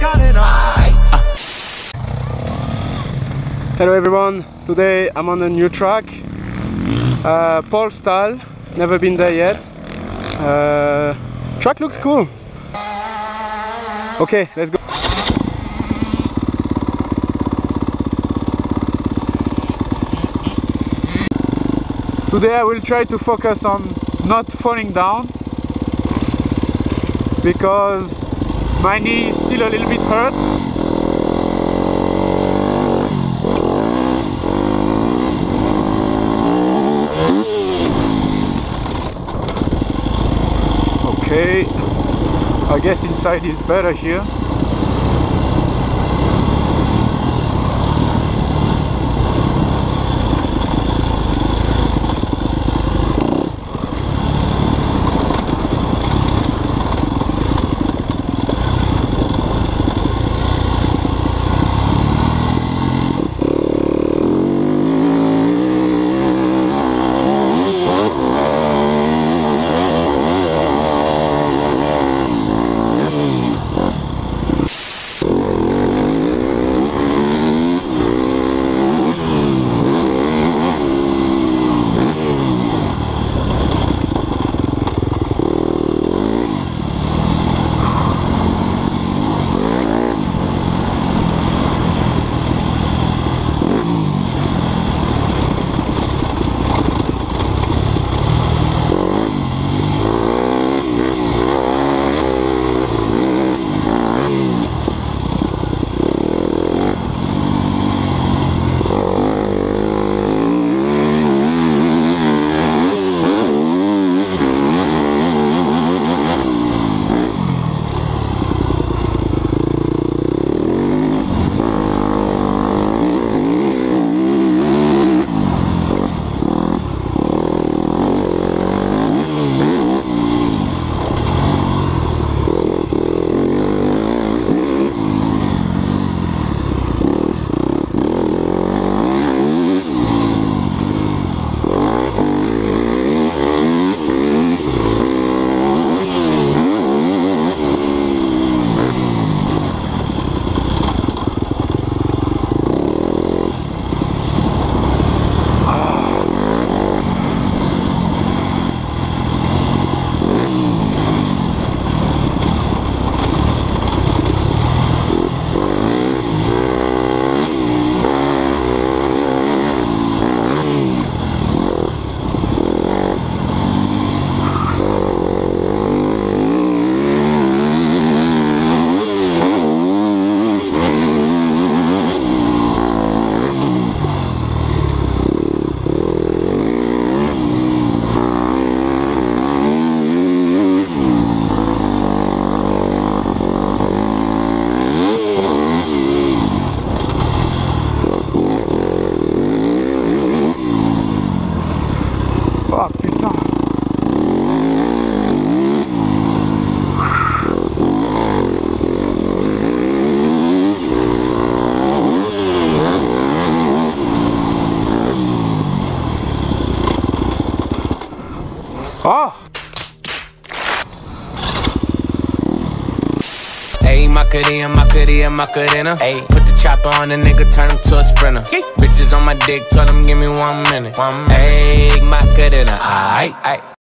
got it on. Hello everyone, today I'm on a new track, Polstal, never been there yet. Track looks cool. Okay, let's go. Today I will try to focus on not falling down because my knee is still a little bit hurt. Okay, I guess inside is better here. Oh! Ayy, Macarena. Ayy, put the chopper on the nigga, turn him to a sprinter. Bitches on my dick, told him give me 1 minute. Ayy, Macarena. Aight, aight.